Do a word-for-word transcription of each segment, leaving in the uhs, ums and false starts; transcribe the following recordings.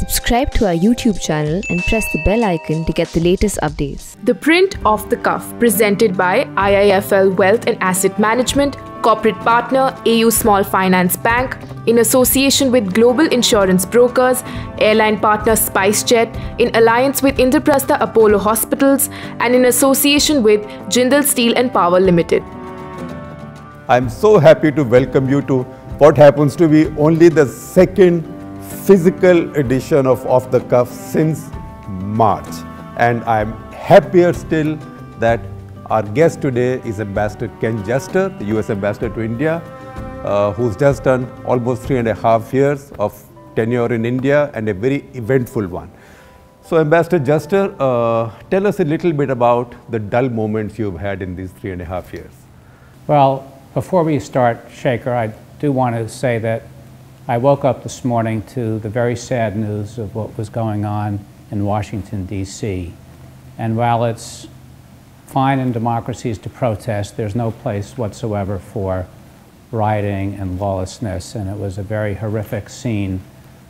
Subscribe to our YouTube channel and press the bell icon to get the latest updates. The Print Off the Cuff, presented by I I F L Wealth and Asset Management, corporate partner A U Small Finance Bank, in association with global insurance brokers, airline partner SpiceJet, in alliance with Indraprastha Apollo Hospitals, and in association with Jindal Steel and Power Limited. I'm so happy to welcome you to what happens to be only the second physical edition of Off the Cuff since March. And I'm happier still that our guest today is Ambassador Ken Juster, the U S Ambassador to India, uh, who's just done almost three and a half years of tenure in India, and a very eventful one. So Ambassador Juster, uh, tell us a little bit about the dull moments you've had in these three and a half years. Well, before we start, Shekhar, I do want to say that I woke up this morning to the very sad news of what was going on in Washington, D C And while it's fine in democracies to protest, there's no place whatsoever for rioting and lawlessness, and it was a very horrific scene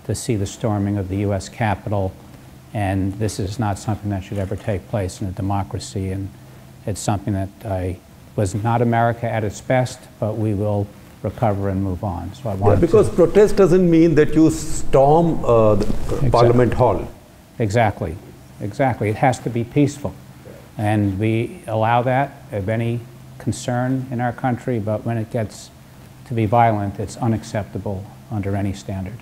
to see the storming of the U S Capitol, and this is not something that should ever take place in a democracy, and it's something that I, was not America at its best, but we will recover and move on. So I wanted yeah, because to protest doesn't mean that you storm uh, the exactly. Parliament Hall. Exactly, exactly. It has to be peaceful. And we allow that of any concern in our country, but when it gets to be violent, it's unacceptable under any standard.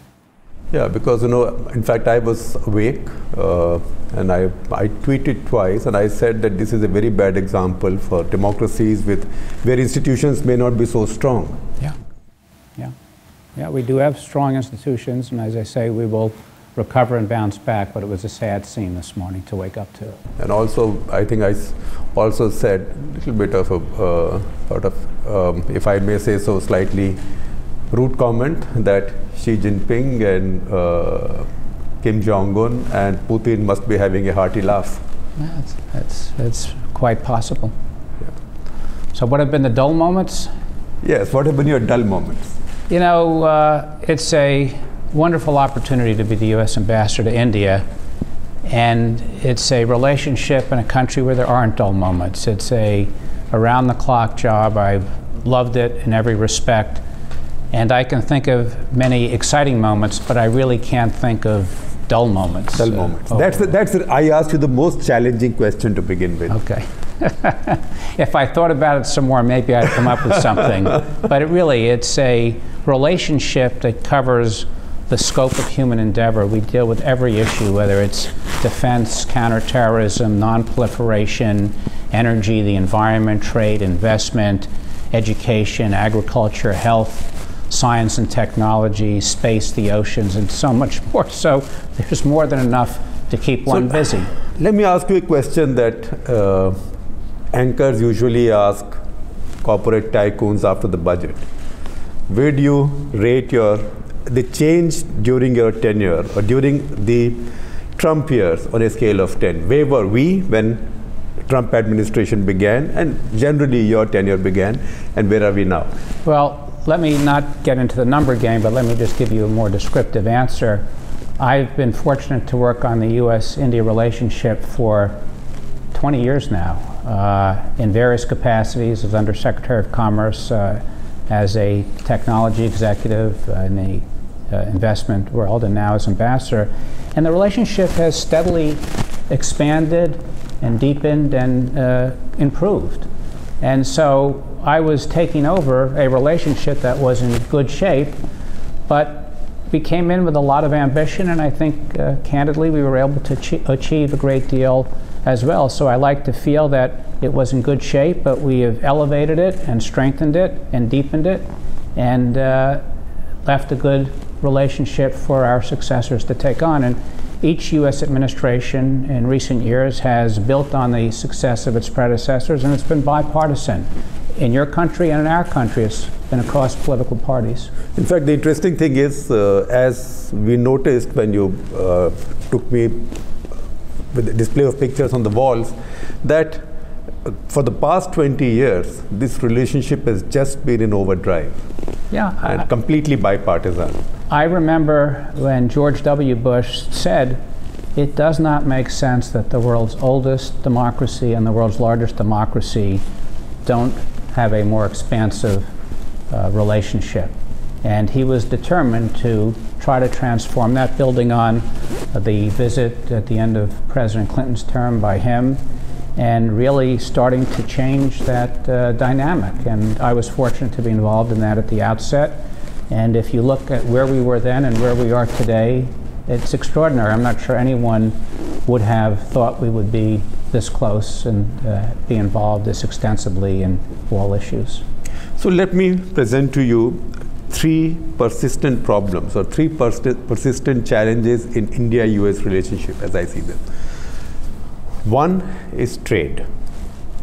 Yeah, because, you know, in fact, I was awake uh, and I, I tweeted twice and I said that this is a very bad example for democracies with where institutions may not be so strong. Yeah, yeah. Yeah, we do have strong institutions, and as I say, we will recover and bounce back, but it was a sad scene this morning to wake up to. And also, I think I also said a little bit of a uh, sort of, um, if I may say so slightly, rude comment that Xi Jinping and uh, Kim Jong-un and Putin must be having a hearty laugh. Yeah, that's, that's, that's quite possible. Yeah. So what have been the dull moments? Yes, what have been your dull moments? You know, uh, it's a wonderful opportunity to be the U S ambassador to India, and it's a relationship in a country where there aren't dull moments. It's a around-the-clock job. I've loved it in every respect. And I can think of many exciting moments, but I really can't think of dull moments. Dull moments. Uh, that's the, that's the, I asked you the most challenging question to begin with. Okay. If I thought about it some more, maybe I'd come up with something. But it really, it's a relationship that covers the scope of human endeavor. We deal with every issue, whether it's defense, counterterrorism, nonproliferation, energy, the environment, trade, investment, education, agriculture, health, science and technology, space, the oceans, and so much more. So there's more than enough to keep so one busy. Let me ask you a question that uh, anchors usually ask corporate tycoons after the budget. Where do you rate your the change during your tenure or during the Trump years on a scale of ten? Where were we when Trump administration began, and generally your tenure began, and where are we now? Well, let me not get into the number game, but let me just give you a more descriptive answer. I've been fortunate to work on the U S India relationship for twenty years now, uh, in various capacities, as Undersecretary of Commerce, uh, as a technology executive, uh, in the uh, investment world, and now as ambassador. And the relationship has steadily expanded and deepened and uh, improved. And so I was taking over a relationship that was in good shape, but we came in with a lot of ambition, and I think, uh, candidly, we were able to achieve a great deal as well. So I like to feel that it was in good shape, but we have elevated it and strengthened it and deepened it and uh, left a good relationship for our successors to take on. And each U S administration in recent years has built on the success of its predecessors, and it's been bipartisan. In your country and in our country, it's been across political parties. In fact, the interesting thing is, uh, as we noticed when you uh, took me with the display of pictures on the walls, that uh, for the past twenty years, this relationship has just been in overdrive. Yeah. And I, completely bipartisan. I remember when George W. Bush said, it does not make sense that the world's oldest democracy and the world's largest democracy don't have a more expansive uh, relationship. And he was determined to try to transform that, building on uh, the visit at the end of President Clinton's term by him, and really starting to change that uh, dynamic. And I was fortunate to be involved in that at the outset. And if you look at where we were then and where we are today, it's extraordinary. I'm not sure anyone would have thought we would be this close and uh, be involved this extensively in all issues. So let me present to you three persistent problems or three pers persistent challenges in India U S relationship as I see them. One is trade.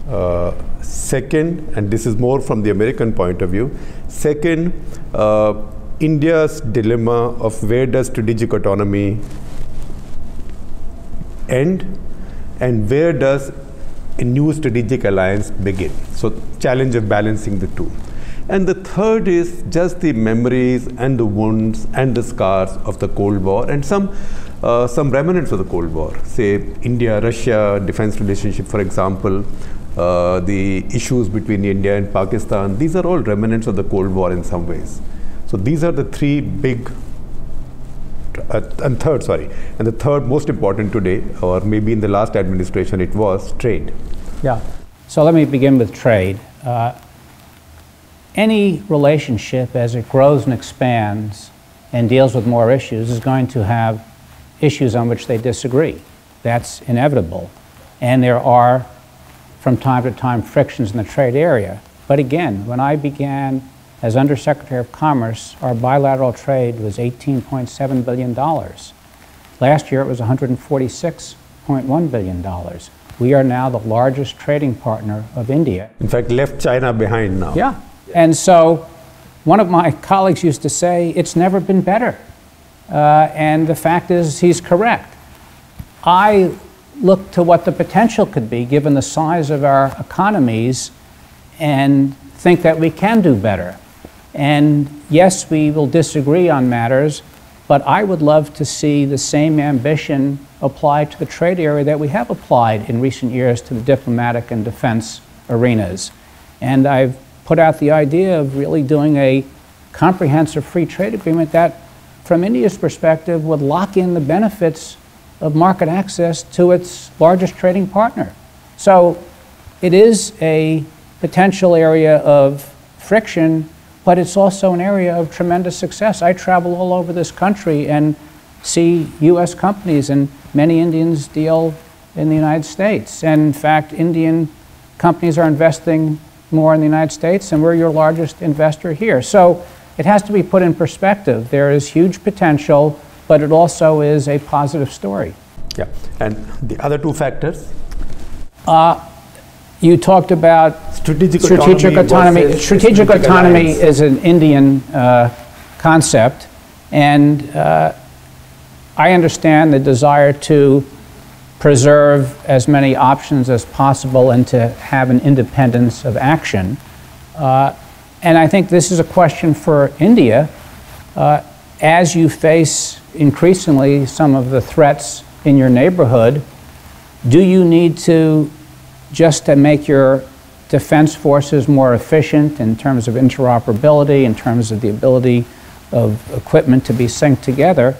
Uh, second, and this is more from the American point of view, second, uh, India's dilemma of where does strategic autonomy end and where does a new strategic alliance begin. So challenge of balancing the two. And the third is just the memories and the wounds and the scars of the Cold War and some, uh, some remnants of the Cold War, say India-Russia defense relationship, for example, uh, the issues between India and Pakistan. These are all remnants of the Cold War in some ways. So these are the three big, uh, and third, sorry, and the third most important today, or maybe in the last administration it was, trade. Yeah, so let me begin with trade. Uh, Any relationship, as it grows and expands and deals with more issues, is going to have issues on which they disagree. That's inevitable. And there are, from time to time, frictions in the trade area. But again, when I began as Undersecretary of Commerce, our bilateral trade was eighteen point seven billion dollars. Last year, it was one hundred forty-six point one billion dollars. We are now the largest trading partner of India. In fact, left China behind now. Yeah. And so one of my colleagues used to say, it's never been better. Uh, and the fact is, he's correct. I look to what the potential could be given the size of our economies and think that we can do better. And yes, we will disagree on matters, but I would love to see the same ambition applied to the trade area that we have applied in recent years to the diplomatic and defense arenas. And I've put out the idea of really doing a comprehensive free trade agreement that, from India's perspective, would lock in the benefits of market access to its largest trading partner. So it is a potential area of friction, but it's also an area of tremendous success. I travel all over this country and see U S companies, and many Indians deal in the United States. And in fact, Indian companies are investing more in the United States, and we're your largest investor here. So it has to be put in perspective. There is huge potential, but it also is a positive story. Yeah, and the other two factors? Uh, you talked about strategic, strategic autonomy. autonomy. Strategic, strategic autonomy alliance. is an Indian uh, concept, and uh, I understand the desire to preserve as many options as possible and to have an independence of action. Uh, and I think this is a question for India. Uh, as you face increasingly some of the threats in your neighborhood, do you need to, just to make your defense forces more efficient in terms of interoperability, in terms of the ability of equipment to be synced together,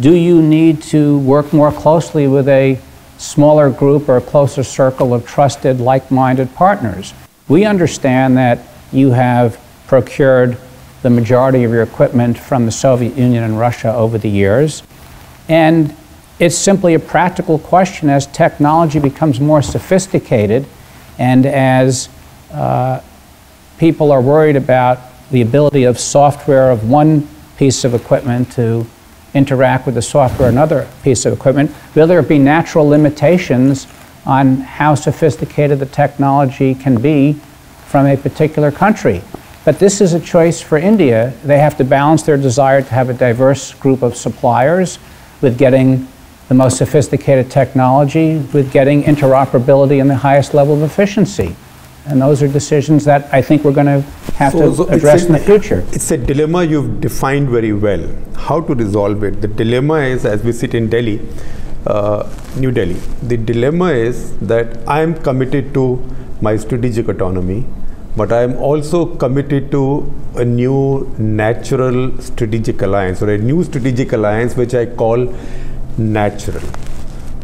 do you need to work more closely with a smaller group or a closer circle of trusted, like-minded partners? We understand that you have procured the majority of your equipment from the Soviet Union and Russia over the years. And it's simply a practical question as technology becomes more sophisticated and as uh, people are worried about the ability of software of one piece of equipment to interact with the software, another piece of equipment, will there be natural limitations on how sophisticated the technology can be from a particular country? But this is a choice for India. They have to balance their desire to have a diverse group of suppliers with getting the most sophisticated technology, with getting interoperability and the highest level of efficiency. And those are decisions that I think we're going to have so, to so address a, in the future. It's a dilemma you've defined very well. How to resolve it? The dilemma is, as we sit in Delhi, uh, New Delhi, the dilemma is that I am committed to my strategic autonomy, but I am also committed to a new natural strategic alliance, or a new strategic alliance which I call natural.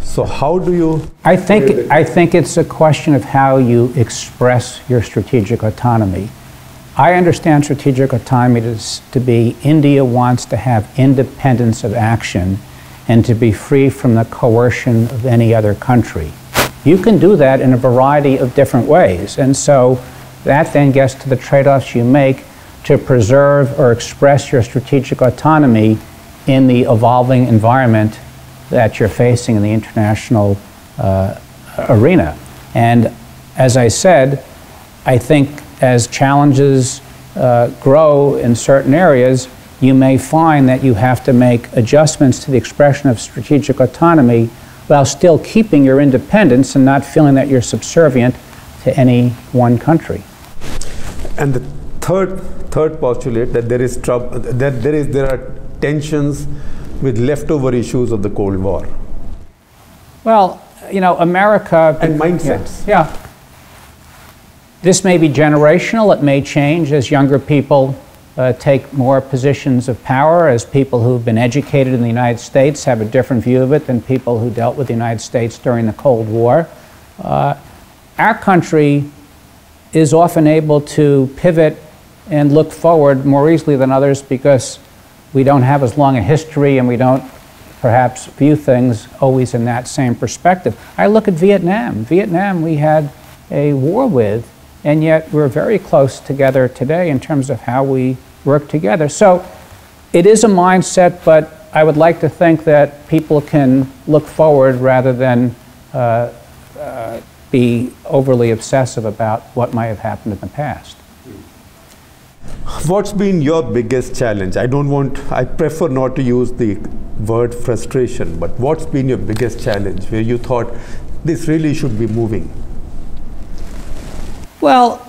So how do you... I think, I think it's a question of how you express your strategic autonomy. I understand strategic autonomy to be India wants to have independence of action and to be free from the coercion of any other country. You can do that in a variety of different ways, and so that then gets to the trade-offs you make to preserve or express your strategic autonomy in the evolving environment that you're facing in the international uh, arena. And as I said, I think as challenges uh, grow in certain areas, you may find that you have to make adjustments to the expression of strategic autonomy while still keeping your independence and not feeling that you're subservient to any one country. And the third, third postulate, that there is trouble, that there is, there are tensions with leftover issues of the Cold War. Well, you know, America... And mindsets. Yeah, yeah. This may be generational. It may change as younger people uh, take more positions of power, as people who've been educated in the United States have a different view of it than people who dealt with the United States during the Cold War. Uh, our country is often able to pivot and look forward more easily than others because we don't have as long a history, and we don't perhaps view things always in that same perspective. I look at Vietnam. Vietnam we had a war with, and yet we're very close together today in terms of how we work together. So it is a mindset, but I would like to think that people can look forward rather than uh, uh, be overly obsessive about what might have happened in the past. What's been your biggest challenge? I don't want, I prefer not to use the word frustration, but what's been your biggest challenge where you thought this really should be moving? Well,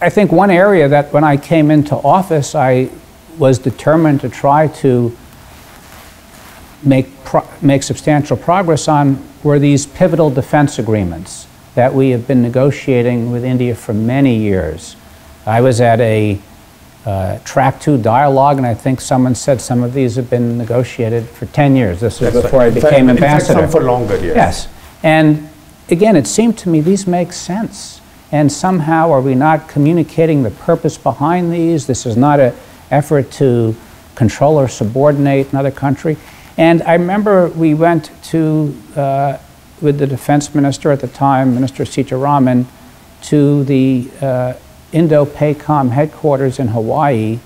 I think one area that when I came into office, I was determined to try to make, pro make substantial progress on were these pivotal defense agreements that we have been negotiating with India for many years. I was at a Uh, track two dialogue, and I think someone said some of these have been negotiated for ten years. This was That's before right. I became in ambassador. Fact, some for longer, yes. Yes. And again, it seemed to me these make sense. And somehow are we not communicating the purpose behind these? This is not an effort to control or subordinate another country. And I remember we went to, uh, with the defense minister at the time, Minister Sitharaman, to the uh, Indo-PACOM headquarters in Hawaii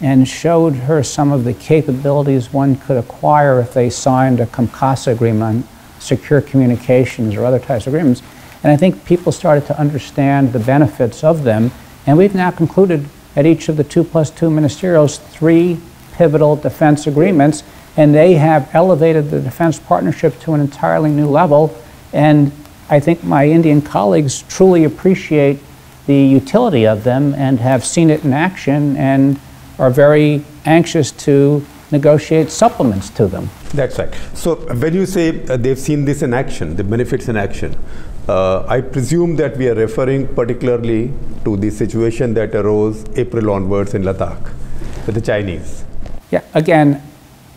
and showed her some of the capabilities one could acquire if they signed a COMCASA agreement, secure communications or other types of agreements. And I think people started to understand the benefits of them. And we've now concluded at each of the two plus two ministerials three pivotal defense agreements, and they have elevated the defense partnership to an entirely new level. And I think my Indian colleagues truly appreciate the utility of them and have seen it in action and are very anxious to negotiate supplements to them. That's right. So when you say uh, they've seen this in action, the benefits in action, uh, I presume that we are referring particularly to the situation that arose April onwards in Ladakh with the Chinese. Yeah, again,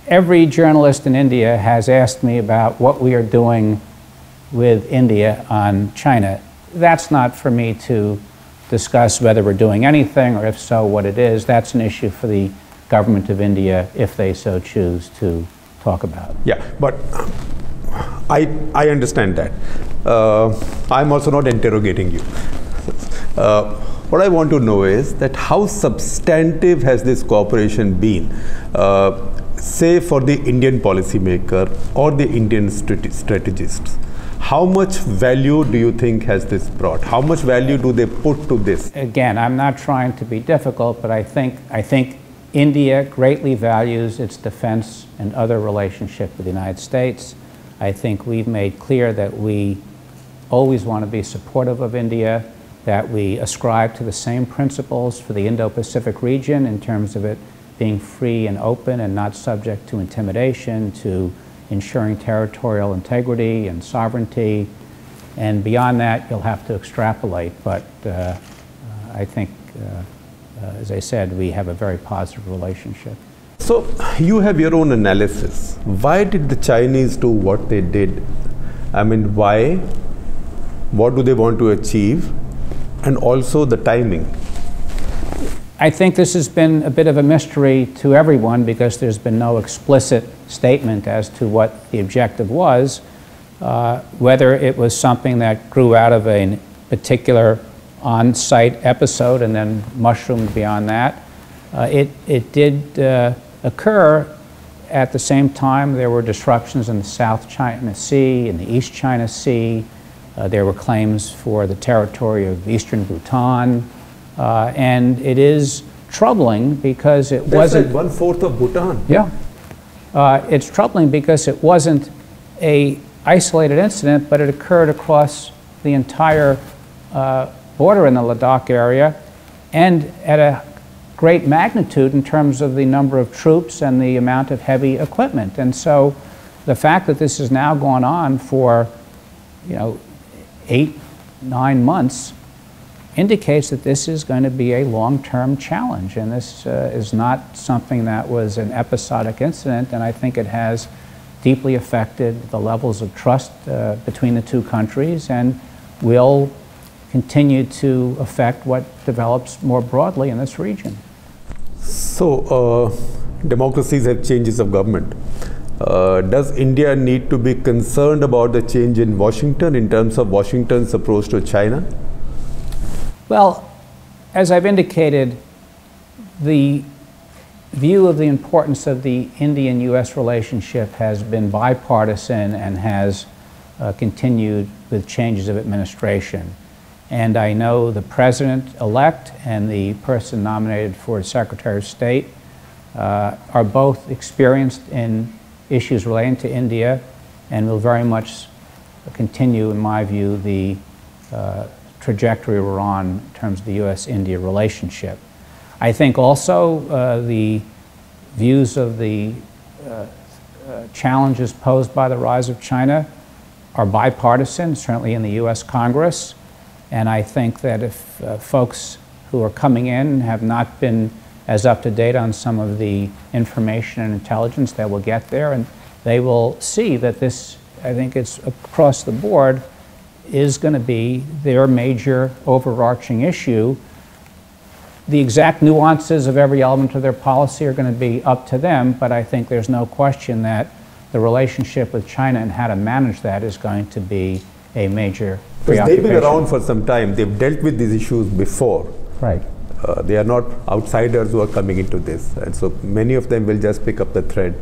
every journalist in India has asked me about what we are doing with India on China. That's not for me to discuss whether we're doing anything, or if so, what it is. That's an issue for the government of India, if they so choose to talk about. Yeah, but I, I understand that. Uh, I'm also not interrogating you. Uh, what I want to know is that how substantive has this cooperation been, uh, say for the Indian policymaker or the Indian strate strategists? How much value do you think has this brought? How much value do they put to this? Again, I'm not trying to be difficult, but I think, I think India greatly values its defense and other relationship with the United States. I think we've made clear that we always want to be supportive of India. that we ascribe to the same principles for the Indo-Pacific region in terms of it being free and open and not subject to intimidation, to ensuring territorial integrity and sovereignty. And beyond that, you'll have to extrapolate. But uh, I think, uh, uh, as I said, we have a very positive relationship. So you have your own analysis. Why did the Chinese do what they did? I mean, why? What do they want to achieve? And also the timing. I think this has been a bit of a mystery to everyone because there's been no explicit statement as to what the objective was, uh, whether it was something that grew out of a particular on-site episode and then mushroomed beyond that. Uh, it, it did uh, occur at the same time. There were disruptions in the South China Sea, in the East China Sea. Uh, there were claims for the territory of eastern Bhutan. Uh, and it is troubling because it That's wasn't... Like one-fourth of Bhutan. Yeah. Uh, it's troubling because it wasn't a isolated incident, but it occurred across the entire uh, border in the Ladakh area and at a great magnitude in terms of the number of troops and the amount of heavy equipment. And so the fact that this has now gone on for, you know, eight, nine months indicates that this is going to be a long-term challenge, and this uh, is not something that was an episodic incident, and I think it has deeply affected the levels of trust uh, between the two countries and will continue to affect what develops more broadly in this region. So, uh, democracies have changes of government. Uh, does India need to be concerned about the change in Washington in terms of Washington's approach to China? Well, as I've indicated, the view of the importance of the Indian U S relationship has been bipartisan and has uh, continued with changes of administration. And I know the president-elect and the person nominated for Secretary of State uh, are both experienced in issues relating to India and will very much continue, in my view, the uh, trajectory we're on in terms of the U S India relationship. I think also uh, the views of the uh, uh, challenges posed by the rise of China are bipartisan, certainly in the U S Congress. And I think that if uh, folks who are coming in have not been as up to date on some of the information and intelligence, that will get there, and they will see that this, I think it's across the board, is going to be their major overarching issue. The exact nuances of every element of their policy are going to be up to them, but I think there's no question that the relationship with China and how to manage that is going to be a major preoccupation. They've been around for some time. They've dealt with these issues before. Right. Uh, they are not outsiders who are coming into this, and so many of them will just pick up the thread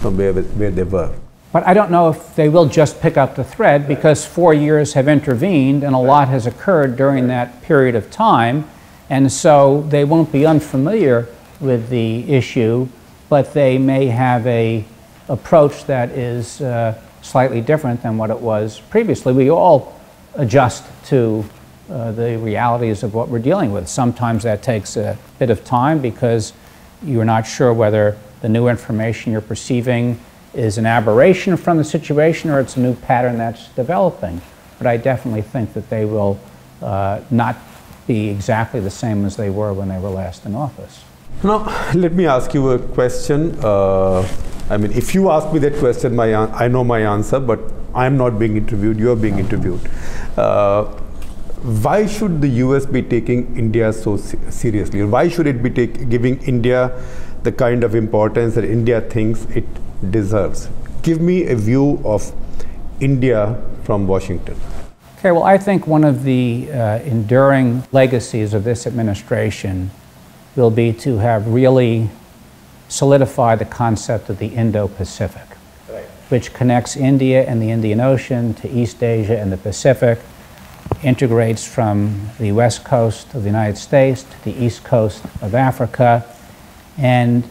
from where, where they were. But I don't know if they will just pick up the thread, because four years have intervened and a lot has occurred during that period of time, and so they won't be unfamiliar with the issue, but they may have a approach that is uh, slightly different than what it was previously. We all adjust to Uh, the realities of what we're dealing with. Sometimes that takes a bit of time because you're not sure whether the new information you're perceiving is an aberration from the situation or it's a new pattern that's developing. But I definitely think that they will uh, not be exactly the same as they were when they were last in office. Now, let me ask you a question. Uh, I mean, if you ask me that question, my I know my answer, but I'm not being interviewed, you're being no. interviewed. Uh, Why should the U S be taking India so seriously? Why should it be take, giving India the kind of importance that India thinks it deserves? Give me a view of India from Washington. Okay, well, I think one of the uh, enduring legacies of this administration will be to have really solidified the concept of the Indo-Pacific, right, which connects India and the Indian Ocean to East Asia and the Pacific, integrates from the west coast of the United States to the east coast of Africa, and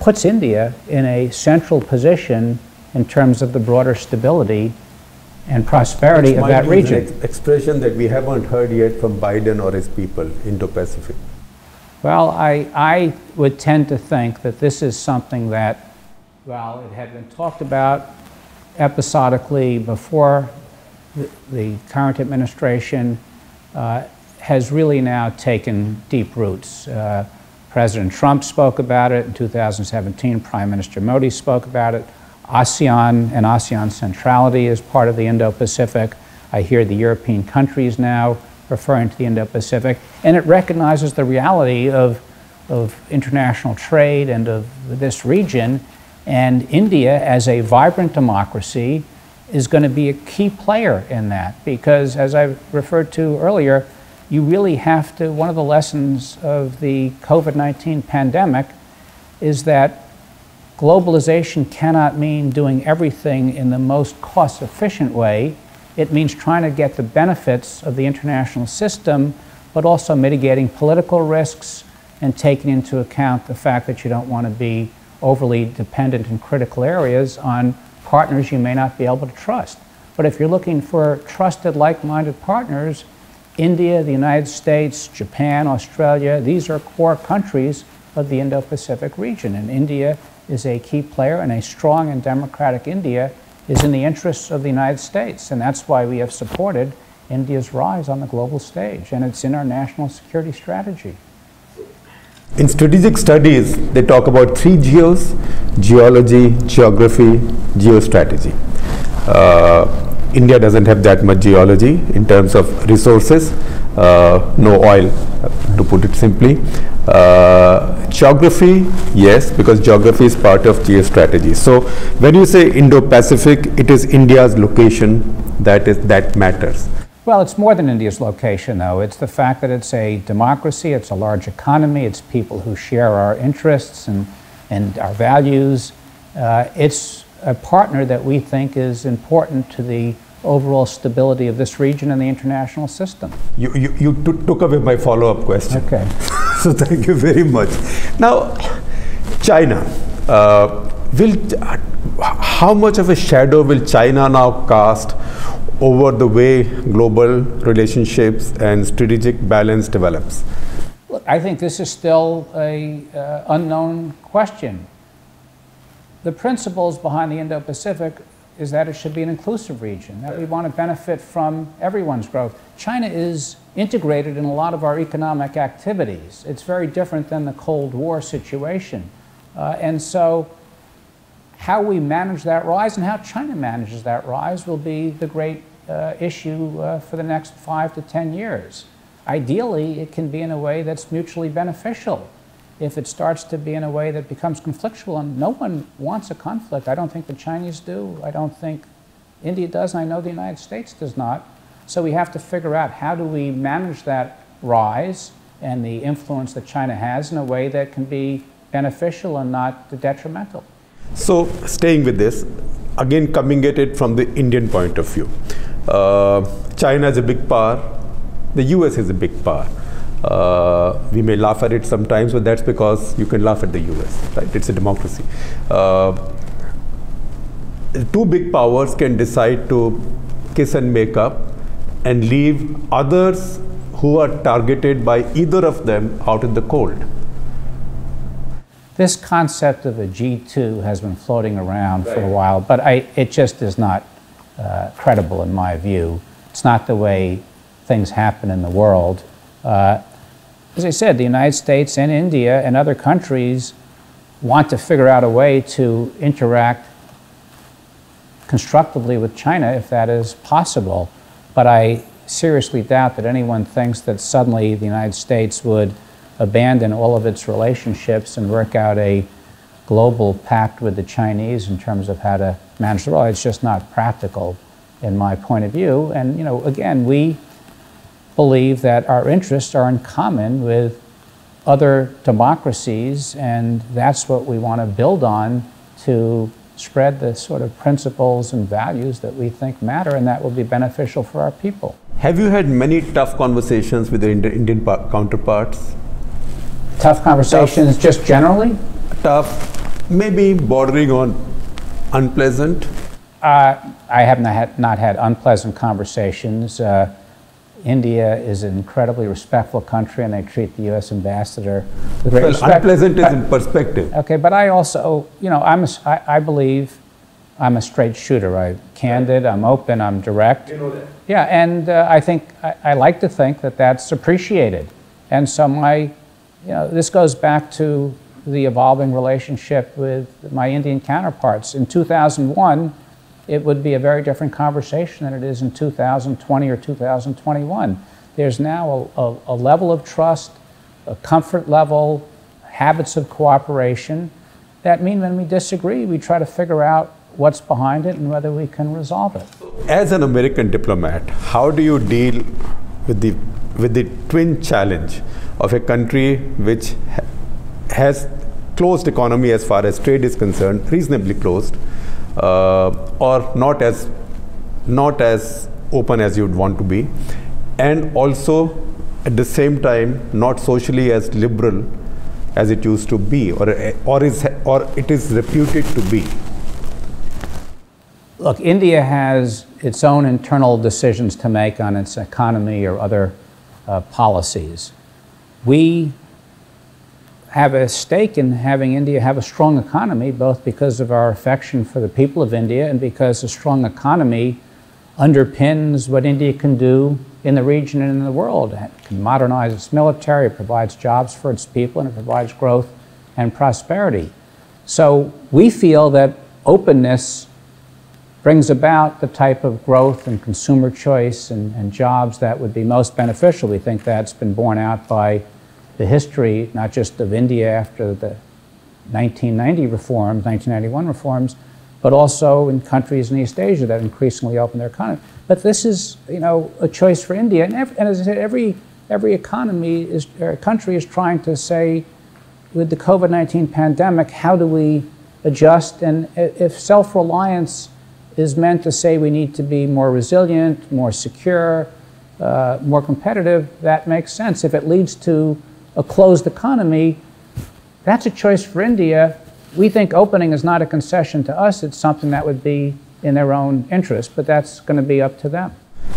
puts India in a central position in terms of the broader stability and prosperity it's of that region. An expression that we haven't heard yet from Biden or his people, Indo-Pacific. Well, I, I would tend to think that this is something that, well, it had been talked about episodically before the, the current administration uh, has really now taken deep roots. Uh, President Trump spoke about it in two thousand seventeen, Prime Minister Modi spoke about it. ASEAN and ASEAN centrality is part of the Indo-Pacific. I hear the European countries now referring to the Indo-Pacific, and it recognizes the reality of, of international trade and of this region, and India as a vibrant democracy is going to be a key player in that, because as I referred to earlier, you really have to, one of the lessons of the COVID nineteen pandemic is that globalization cannot mean doing everything in the most cost-efficient way. It means trying to get the benefits of the international system, but also mitigating political risks and taking into account the fact that you don't want to be overly dependent in critical areas on partners you may not be able to trust. But if you're looking for trusted, like-minded partners, India, the United States, Japan, Australia, these are core countries of the Indo-Pacific region, and India is a key player, and a strong and democratic India is in the interests of the United States, and that's why we have supported India's rise on the global stage, and it's in our national security strategy. In strategic studies, they talk about three geos: geology, geography, geostrategy. Uh, India doesn't have that much geology in terms of resources, uh, no oil, to put it simply. Uh, geography, yes, because geography is part of geostrategy. So when you say Indo-Pacific, it is India's location that is that matters. Well, it's more than India's location, though. It's the fact that it's a democracy, it's a large economy, it's people who share our interests and, and our values. Uh, it's a partner that we think is important to the overall stability of this region and the international system. You, you, you took away my follow-up question. Okay. So thank you very much. Now, China. Uh, will uh, how much of a shadow will China now cast over the way global relationships and strategic balance develops? Look, I think this is still an uh, unknown question. The principles behind the Indo-Pacific is that it should be an inclusive region, that we want to benefit from everyone's growth. China is integrated in a lot of our economic activities. It's very different than the Cold War situation. Uh, and so how we manage that rise and how China manages that rise will be the great uh, issue uh, for the next five to ten years. Ideally, it can be in a way that's mutually beneficial. If it starts to be in a way that becomes conflictual, and no one wants a conflict. I don't think the Chinese do. I don't think India does, and I know the United States does not. So we have to figure out how do we manage that rise and the influence that China has in a way that can be beneficial and not detrimental. So staying with this, again coming at it from the Indian point of view. Uh, China is a big power. The U S is a big power. Uh, we may laugh at it sometimes, but that's because you can laugh at the U S, right? It's a democracy. Uh, two big powers can decide to kiss and make up and leave others who are targeted by either of them out in the cold. This concept of a G two has been floating around right. for a while, but I, it just is not uh, credible in my view. It's not the way things happen in the world. Uh, As I said, the United States and India and other countries want to figure out a way to interact constructively with China if that is possible. But I seriously doubt that anyone thinks that suddenly the United States would abandon all of its relationships and work out a global pact with the Chinese in terms of how to manage the world. It's just not practical in my point of view. And, you know, again, we believe that our interests are in common with other democracies, and that's what we want to build on to spread the sort of principles and values that we think matter and that will be beneficial for our people. Have you had many tough conversations with the Indian counterparts? Tough conversations tough. Just generally? Tough, maybe bordering on unpleasant. Uh, I have not had, not had unpleasant conversations. Uh, India is an incredibly respectful country, and they treat the U S ambassador with great well, respect. Unpleasant but, is in perspective. Okay, but I also, you know, I'm a, I, I believe I'm a straight shooter. I'm candid, I'm open, I'm direct. You know that. Yeah, and uh, I think, I, I like to think that that's appreciated. And so my, you know, this goes back to the evolving relationship with my Indian counterparts. In two thousand one, it would be a very different conversation than it is in two thousand twenty or two thousand twenty-one. There's now a, a, a level of trust, a comfort level, habits of cooperation that mean when we disagree, we try to figure out what's behind it and whether we can resolve it. As an American diplomat, how do you deal with the, with the twin challenge of a country which ha has closed economy as far as trade is concerned, reasonably closed, Uh, or not as not as open as you'd want to be, and also at the same time not socially as liberal as it used to be, or or is or it is reputed to be? Look, India has its own internal decisions to make on its economy or other uh, policies. We have a stake in having India have a strong economy, both because of our affection for the people of India and because a strong economy underpins what India can do in the region and in the world. It can modernize its military, it provides jobs for its people, and it provides growth and prosperity. So we feel that openness brings about the type of growth and consumer choice and, and jobs that would be most beneficial. We think that's been borne out by the history, not just of India after the nineteen ninety reforms, nineteen ninety-one reforms, but also in countries in East Asia that increasingly open their economy. But this is, you know, a choice for India. And, every, and as I said, every, every economy is, or country is trying to say, with the COVID nineteen pandemic, how do we adjust? And if self-reliance is meant to say we need to be more resilient, more secure, uh, more competitive, that makes sense. If it leads to a closed economy, that's a choice for India. We think opening is not a concession to us, it's something that would be in their own interest, but that's going to be up to them.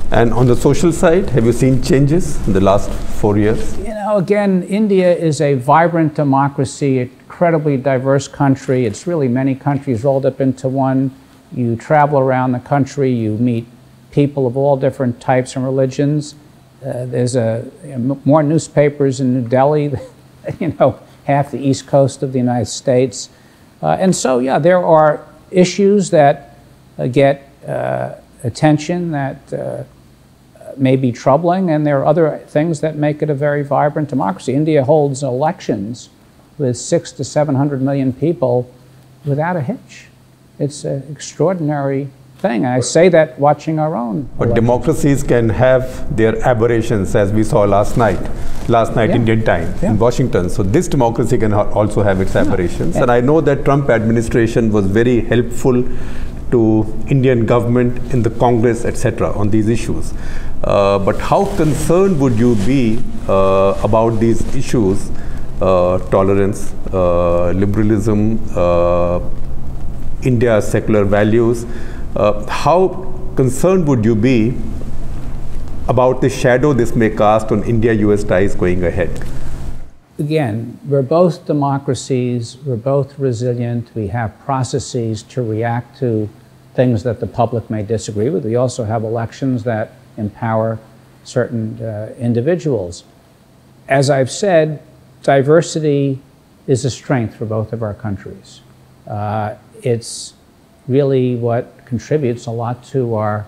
And on the social side, have you seen changes in the last four years? You know, again, India is a vibrant democracy, incredibly diverse country. It's really many countries rolled up into one. You travel around the country, you meet people of all different types and religions. Uh, there's a, you know, more newspapers in New Delhi, you know, half the East Coast of the United States. Uh, and so, yeah, there are issues that uh, get uh, attention that uh, may be troubling, and there are other things that make it a very vibrant democracy. India holds elections with six to seven hundred million people without a hitch. It's an extraordinary thing. And I say that watching our own. But democracies can have their aberrations, as we saw last night, last night yeah. Indian time yeah. in Washington. So this democracy can ha also have its yeah. aberrations. Yeah. And I know that Trump administration was very helpful to Indian government in the Congress, et cetera, on these issues. Uh, but how concerned would you be uh, about these issues, uh, tolerance, uh, liberalism, uh, India's secular values? Uh, how concerned would you be about the shadow this may cast on India U S ties going ahead? Again, we're both democracies, we're both resilient, we have processes to react to things that the public may disagree with. We also have elections that empower certain uh, individuals. As I've said, diversity is a strength for both of our countries. Uh, it's really what contributes a lot to our,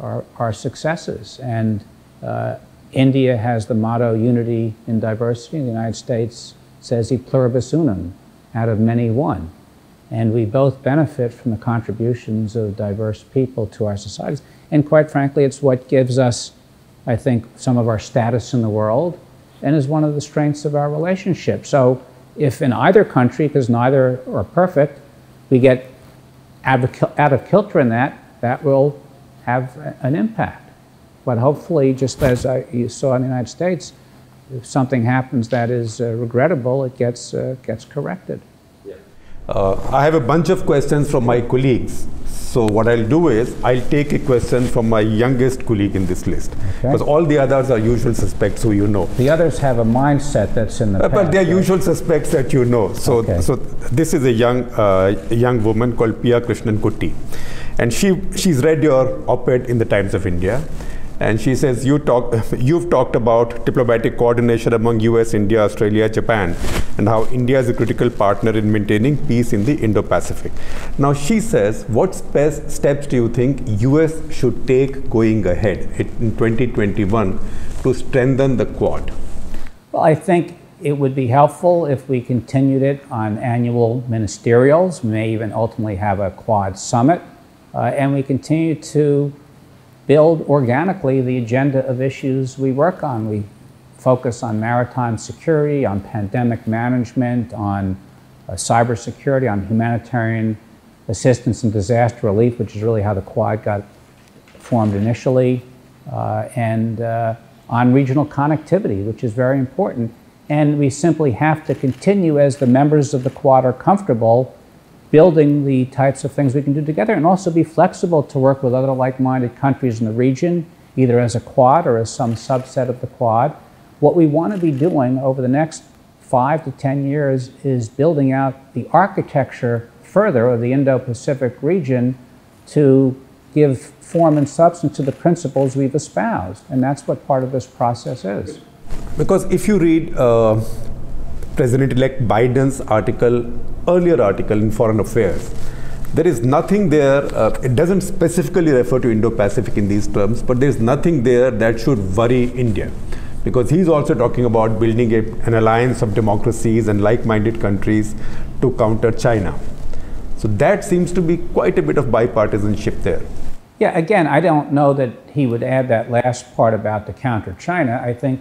our, our successes. And uh, India has the motto, unity in diversity. The United States says, "E pluribus unum," out of many one. And we both benefit from the contributions of diverse people to our societies. And quite frankly, it's what gives us, I think, some of our status in the world, and is one of the strengths of our relationship. So if in either country, because neither are perfect, we get out of kilter in that, that will have an impact. But hopefully, just as I, you saw in the United States, if something happens that is uh, regrettable, it gets, uh, gets corrected. Yeah. Uh, I have a bunch of questions from my colleagues. So what I'll do is, I'll take a question from my youngest colleague in this list. Because okay. all the others are usual suspects who you know. The others have a mindset that's in the uh, past, But they're right? usual suspects that you know. So, okay. so this is a young, uh, young woman called Pia Krishnan Kutti. And she, she's read your op-ed in the Times of India. And she says, you talk, you've talked about diplomatic coordination among U S, India, Australia, Japan, and how India is a critical partner in maintaining peace in the Indo-Pacific. Now, she says, what steps do you think U S should take going ahead in twenty twenty-one to strengthen the Quad? Well, I think it would be helpful if we continued it on annual ministerials. We may even ultimately have a Quad summit. Uh, and we continue to build organically the agenda of issues we work on. We focus on maritime security, on pandemic management, on uh, cybersecurity, on humanitarian assistance and disaster relief, which is really how the Quad got formed initially, uh, and uh, on regional connectivity, which is very important. And we simply have to continue, as the members of the Quad are comfortable, building the types of things we can do together, and also be flexible to work with other like-minded countries in the region, either as a Quad or as some subset of the Quad. What we want to be doing over the next five to ten years is building out the architecture further of the Indo-Pacific region to give form and substance to the principles we've espoused. And that's what part of this process is. Because if you read uh, President-elect Biden's article earlier article in Foreign Affairs, there is nothing there, uh, it doesn't specifically refer to Indo-Pacific in these terms, but there is nothing there that should worry India. Because he's also talking about building a, an alliance of democracies and like-minded countries to counter China. So that seems to be quite a bit of bipartisanship there. Yeah, again, I don't know that he would add that last part about the counter China. I think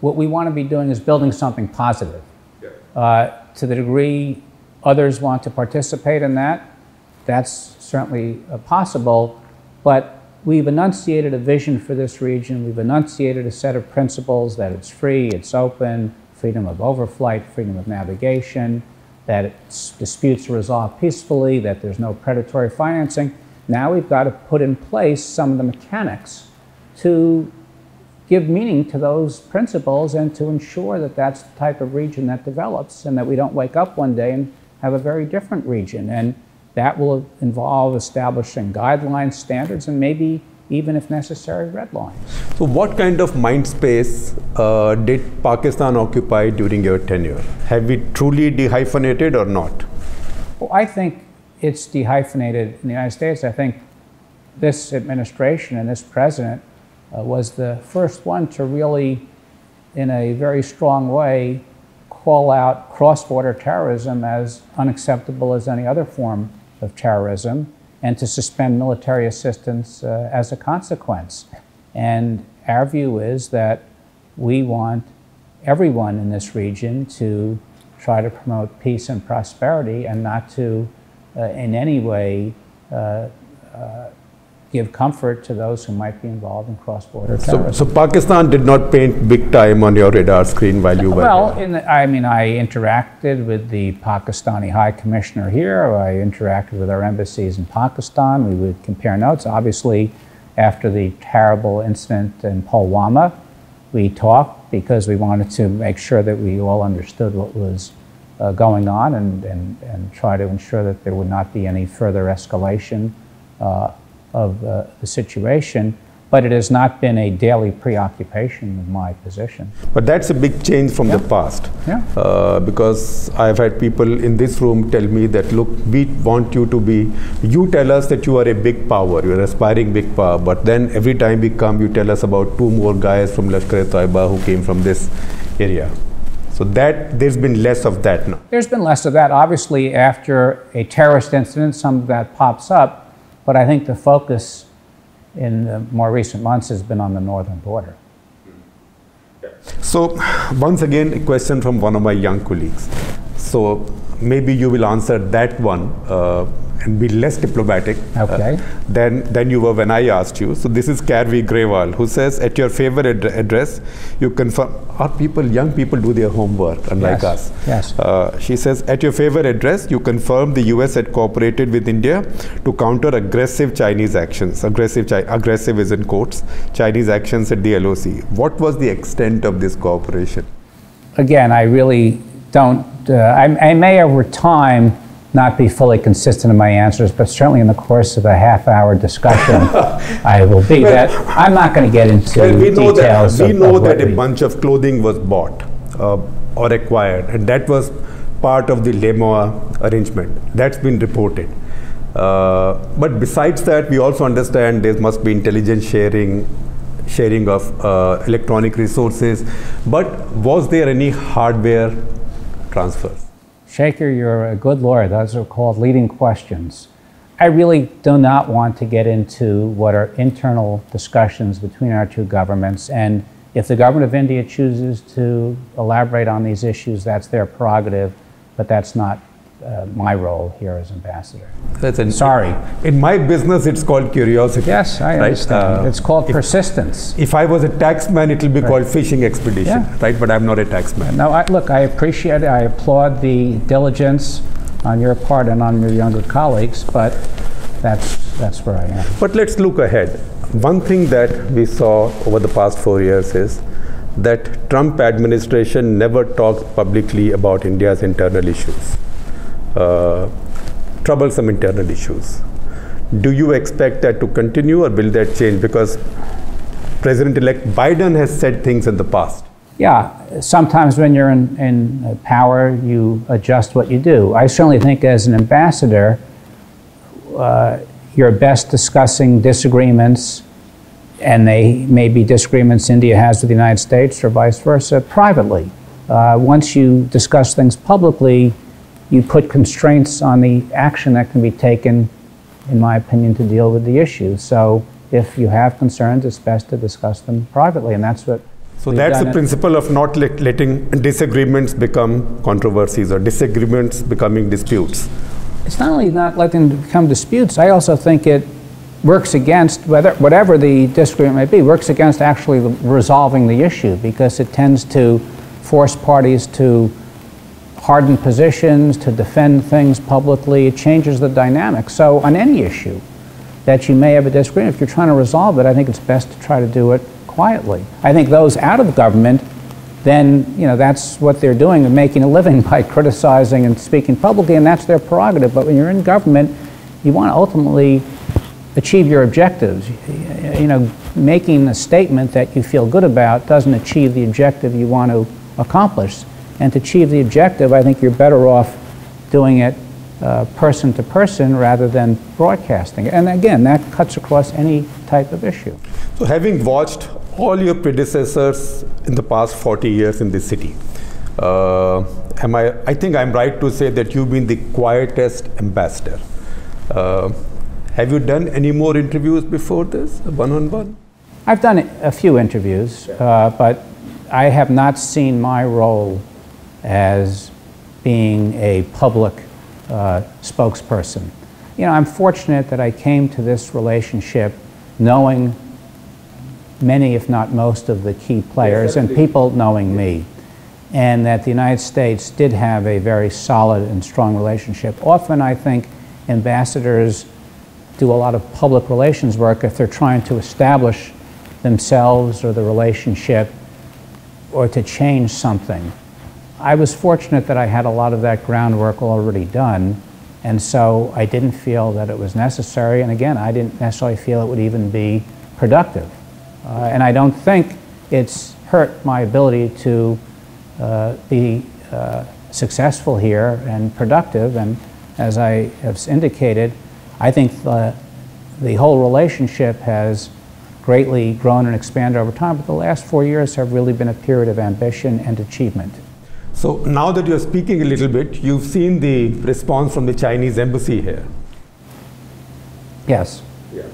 what we want to be doing is building something positive. Yeah. Uh, to the degree others want to participate in that, that's certainly uh, possible, but we've enunciated a vision for this region. We've enunciated a set of principles that it's free, it's open, freedom of overflight, freedom of navigation, that its disputes are resolved peacefully, that there's no predatory financing. Now we've got to put in place some of the mechanics to give meaning to those principles and to ensure that that's the type of region that develops, and that we don't wake up one day and have a very different region. And that will involve establishing guidelines, standards, and maybe even, if necessary, red lines. So what kind of mind space uh, did Pakistan occupy during your tenure? Have we truly dehyphenated or not? Well, I think it's dehyphenated in the United States. I think this administration and this president uh, was the first one to really, in a very strong way, call out cross-border terrorism as unacceptable as any other form of terrorism, and to suspend military assistance uh, as a consequence. And our view is that we want everyone in this region to try to promote peace and prosperity, and not to uh, in any way uh, uh, give comfort to those who might be involved in cross-border terrorism. So, so Pakistan did not paint big time on your radar screen while you were well, there? Well, I mean, I interacted with the Pakistani High Commissioner here. I interacted with our embassies in Pakistan. We would compare notes. Obviously, after the terrible incident in Pulwama, we talked because we wanted to make sure that we all understood what was uh, going on, and, and, and try to ensure that there would not be any further escalation uh, of uh, the situation, but it has not been a daily preoccupation of my position. But that's a big change from yeah. the past. Yeah. Uh, because I've had people in this room tell me that, look, we want you to be, you tell us that you are a big power, you're an aspiring big power, but then every time we come, you tell us about two more guys from Lashkar-e-Taiba who came from this area. So that, there's been less of that now. There's been less of that. Obviously, after a terrorist incident, some of that pops up. But I think the focus in the more recent months has been on the northern border. So, once again, a question from one of my young colleagues. So, maybe you will answer that one uh, and be less diplomatic okay. uh, than, than you were when I asked you. So this is Karvi Grewal, who says, at your favor ad address, you confirm, our people, young people do their homework, unlike yes. us. Yes. Uh, she says, at your favor address, you confirmed the U S had cooperated with India to counter aggressive Chinese actions. Aggressive, chi aggressive is in quotes, Chinese actions at the L O C. What was the extent of this cooperation? Again, I really don't, uh, I, I may over time not be fully consistent in my answers, but certainly in the course of a half-hour discussion, I will be. Well, that I'm not going to get into well, we know details. That, we of, know of that a we bunch of clothing was bought uh, or acquired, and that was part of the LEMOA arrangement. That's been reported. Uh, but besides that, we also understand there must be intelligence sharing, sharing of uh, electronic resources. But was there any hardware transfers? Shaker, you're a good lawyer. Those are called leading questions. I really do not want to get into what are internal discussions between our two governments. And if the government of India chooses to elaborate on these issues, that's their prerogative, but that's not uh, my role here as ambassador. That's an, Sorry. In my business, it's called curiosity. Yes, I right? understand. Uh, it's called if, persistence. If I was a taxman, it'll be right. called fishing expedition, yeah. right? But I'm not a taxman. No, I, look, I appreciate it. I applaud the diligence on your part and on your younger colleagues, but that's, that's where I am. But let's look ahead. One thing that we saw over the past four years is that Trump administration never talks publicly about India's internal issues, uh, troublesome internal issues. Do you expect that to continue, or will that change? Because President-elect Biden has said things in the past. Yeah, sometimes when you're in, in power, you adjust what you do. I certainly think as an ambassador, uh, you're best discussing disagreements, and they may be disagreements India has with the United States or vice versa, privately. Uh, once you discuss things publicly, you put constraints on the action that can be taken, in my opinion, to deal with the issue. So if you have concerns, it's best to discuss them privately, and that's what So We've that's the it. principle of not let, letting disagreements become controversies or disagreements becoming disputes. It's not only not letting them become disputes, I also think it works against, whether, whatever the disagreement may be, works against actually resolving the issue, because it tends to force parties to harden positions, to defend things publicly. It changes the dynamic. So on any issue that you may have a disagreement, if you're trying to resolve it, I think it's best to try to do it quietly. I think those out of government, then, you know, that's what they're doing and making a living by criticizing and speaking publicly, and that's their prerogative. But when you're in government, you want to ultimately achieve your objectives. You know, making a statement that you feel good about doesn't achieve the objective you want to accomplish. And to achieve the objective, I think you're better off doing it uh, person to person rather than broadcasting. And again, that cuts across any type of issue. So having watched all your predecessors in the past forty years in this city, Uh, am I, I think I'm right to say that you've been the quietest ambassador. Uh, have you done any more interviews before this, one-on-one? I've done a few interviews, uh, but I have not seen my role as being a public uh, spokesperson. You know, I'm fortunate that I came to this relationship knowing many, if not most, of the key players exactly. and people knowing me, and that the United States did have a very solid and strong relationship. Often I think ambassadors do a lot of public relations work if they're trying to establish themselves or the relationship or to change something. I was fortunate that I had a lot of that groundwork already done, and so I didn't feel that it was necessary, and again, I didn't necessarily feel it would even be productive. Uh, and I don't think it's hurt my ability to uh, be uh, successful here and productive. And as I have indicated, I think the, the whole relationship has greatly grown and expanded over time, but the last four years have really been a period of ambition and achievement. So now that you're speaking a little bit, you've seen the response from the Chinese embassy here. Yes. Yeah.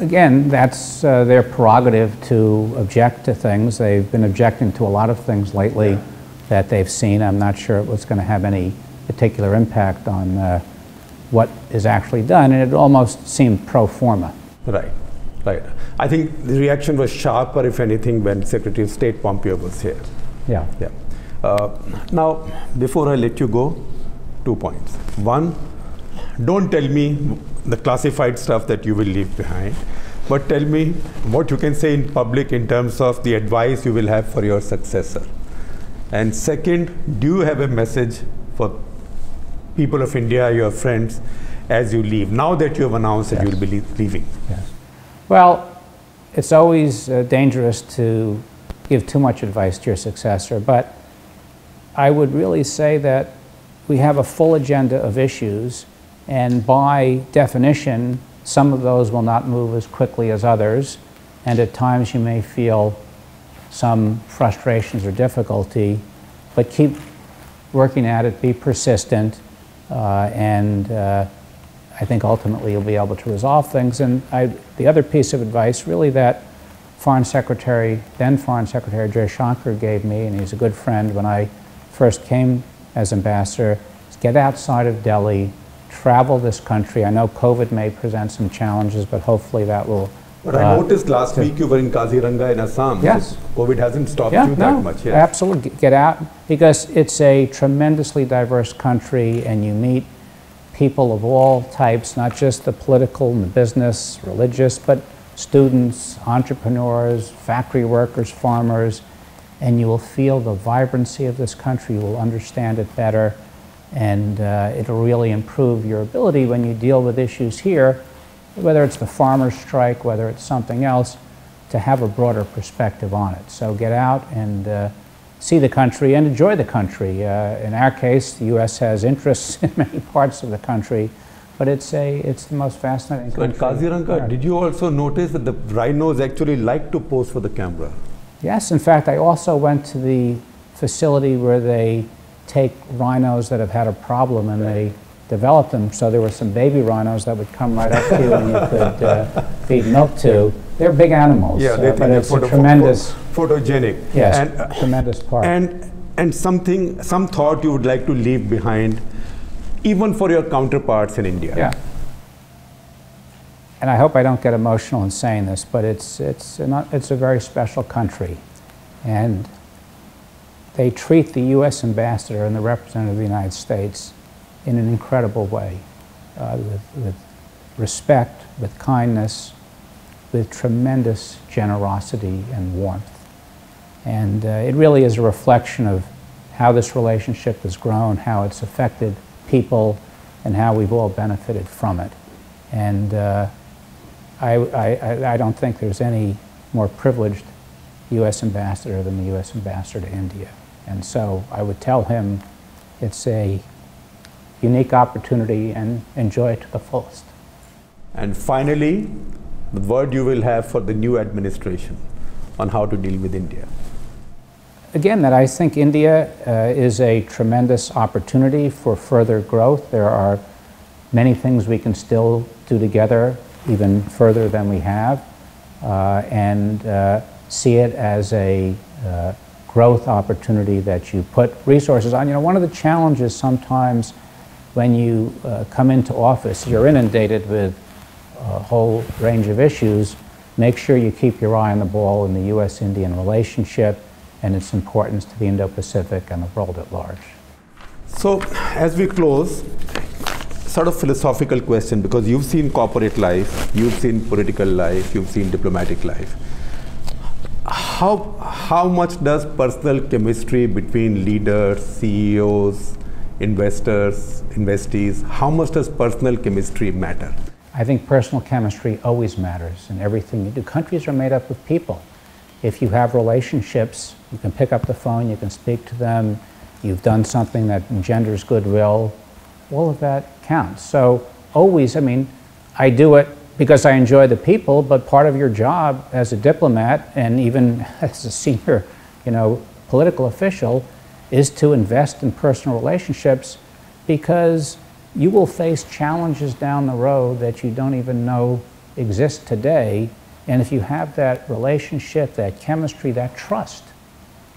Again, that's uh, their prerogative to object to things. They've been objecting to a lot of things lately yeah. that they've seen. I'm not sure it was going to have any particular impact on uh, what is actually done, and it almost seemed pro forma. Right, right. I think the reaction was sharper, if anything, when Secretary of State Pompeo was here. Yeah. Yeah. Uh, now, before I let you go, two points. One, don't tell me the classified stuff that you will leave behind, but tell me what you can say in public in terms of the advice you will have for your successor. And second, do you have a message for people of India, your friends, as you leave, now that you have announced yes. that you will be leaving? Yes. Well, it's always uh, dangerous to give too much advice to your successor, but I would really say that we have a full agenda of issues, and by definition, some of those will not move as quickly as others, and at times you may feel some frustrations or difficulty, but keep working at it, be persistent, uh, and uh, I think ultimately you'll be able to resolve things. And I, the other piece of advice, really, that Foreign Secretary, then Foreign Secretary Jay Shankar gave me, and he's a good friend when I first came as ambassador, is get outside of Delhi, travel this country. I know COVID may present some challenges, but hopefully that will... But uh, I noticed last week you were in Kaziranga in Assam. Yes. COVID hasn't stopped yeah, you that no, much. Yeah, absolutely. Get out, because it's a tremendously diverse country and you meet people of all types, not just the political and the business, religious, but students, entrepreneurs, factory workers, farmers, and you will feel the vibrancy of this country. You will understand it better, and uh, it'll really improve your ability when you deal with issues here, whether it's the farmers' strike, whether it's something else, to have a broader perspective on it. So get out and uh, see the country and enjoy the country. Uh, in our case, the U S has interests in many parts of the country, but it's a it's the most fascinating country. But Kaziranga, did you also notice that the rhinos actually like to pose for the camera? Yes, in fact, I also went to the facility where they take rhinos that have had a problem and they developed them, so there were some baby rhinos that would come right up to you and you could uh, feed milk to. They're big animals, yeah, they uh, but it's a tremendous... Photogenic. Yes, and, uh, tremendous part. And, and something, some thought you would like to leave behind, even for your counterparts in India. Yeah. And I hope I don't get emotional in saying this, but it's, it's, an, it's a very special country. And they treat the U S ambassador and the representative of the United States in an incredible way, uh, with, with respect, with kindness, with tremendous generosity and warmth. And uh, it really is a reflection of how this relationship has grown, how it's affected people, and how we've all benefited from it. And uh, I, I, I don't think there's any more privileged U S ambassador than the U S ambassador to India. And so I would tell him it's a unique opportunity and enjoy it to the fullest. And finally, the word you will have for the new administration on how to deal with India. Again, that I think India uh, is a tremendous opportunity for further growth. There are many things we can still do together, even further than we have, uh, and uh, see it as a uh, growth opportunity that you put resources on. You know, one of the challenges sometimes when you uh, come into office, you're inundated with a whole range of issues. Make sure you keep your eye on the ball in the U S Indian relationship and its importance to the Indo-Pacific and the world at large. So, as we close, sort of philosophical question, because you've seen corporate life, you've seen political life, you've seen diplomatic life. How, how much does personal chemistry between leaders, C E Os, investors, investees, how much does personal chemistry matter? I think personal chemistry always matters in everything you do. Countries are made up of people. If you have relationships, you can pick up the phone, you can speak to them, you've done something that engenders goodwill, all of that counts. So always, I mean, I do it because I enjoy the people, but part of your job as a diplomat and even as a senior, you know, political official is to invest in personal relationships, because you will face challenges down the road that you don't even know exist today. And if you have that relationship, that chemistry, that trust,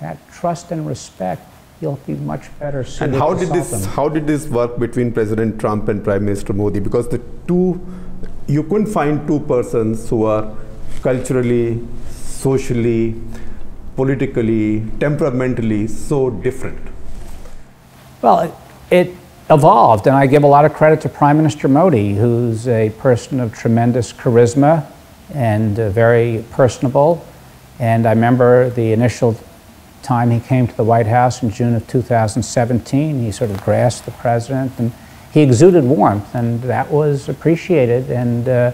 that trust and respect, you'll be much better suited. And how did this them. how did this work between President Trump and Prime Minister Modi? Because the two, you couldn't find two persons who are culturally, socially, politically, temperamentally so different. Well, it, it evolved, and I give a lot of credit to Prime Minister Modi, who's a person of tremendous charisma and uh, very personable. And I remember the initial time he came to the White House in June of two thousand seventeen, he sort of grasped the president, and he exuded warmth, and that was appreciated. And uh,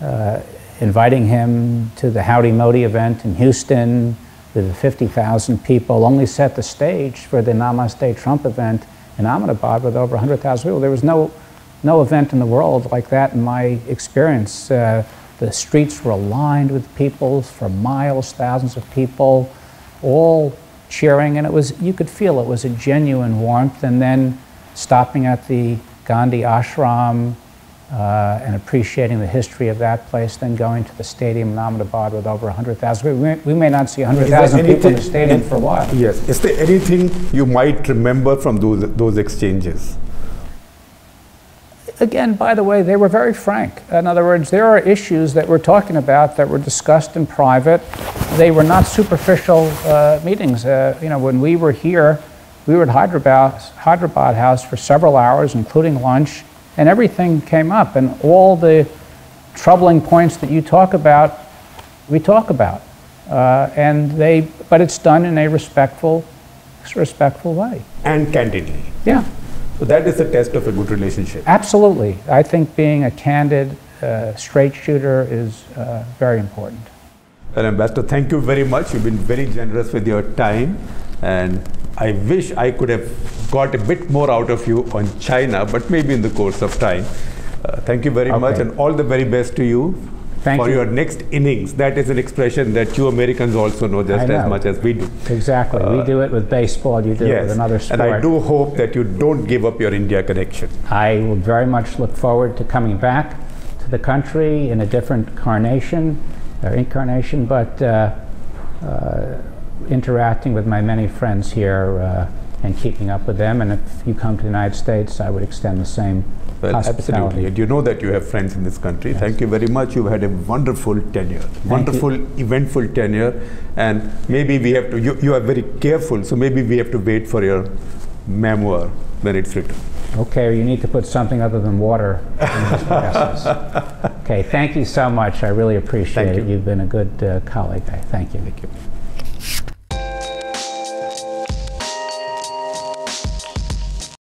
uh, inviting him to the Howdy Modi event in Houston with fifty thousand people only set the stage for the Namaste Trump event in Ahmedabad with over one hundred thousand people. There was no, no event in the world like that in my experience. Uh, the streets were lined with people for miles, thousands of people, all cheering, and it was, you could feel it was a genuine warmth. And then stopping at the Gandhi ashram uh, and appreciating the history of that place, then going to the stadium in Ahmedabad with over one hundred thousand. We, we may not see one hundred thousand people in the stadium for a while. Yes. Is there anything you might remember from those, those exchanges? Again, by the way, they were very frank. In other words, there are issues that we're talking about that were discussed in private. They were not superficial uh, meetings. Uh, you know, when we were here, we were at Hyderabad, Hyderabad House for several hours, including lunch, and everything came up. And all the troubling points that you talk about, we talk about. Uh, and they, but it's done in a respectful, respectful way. And candidly. Yeah. So that is a test of a good relationship. Absolutely. I think being a candid, uh, straight shooter is uh, very important. Well, Ambassador, thank you very much. You've been very generous with your time. And I wish I could have got a bit more out of you on China, but maybe in the course of time. Uh, thank you very okay. much, and all the very best to you thank for you. your next innings. That is an expression that you Americans also know just know. as much as we do. Exactly. Uh, we do it with baseball, you do yes. it with another sport. And I do hope that you don't give up your India connection. I will very much look forward to coming back to the country in a different carnation, or incarnation, but uh, uh, interacting with my many friends here uh, and keeping up with them. And if you come to the United States, I would extend the same. Well, absolutely. And you know that you have friends in this country. Yes. Thank you very much. You've had a wonderful tenure, Thank wonderful, you. eventful tenure. And maybe we have to, you, you are very careful, so maybe we have to wait for your memoir when it's written. Okay, you need to put something other than water in this process. Okay, thank you so much. I really appreciate thank it. You. You've been a good uh, colleague. I thank you. Thank you.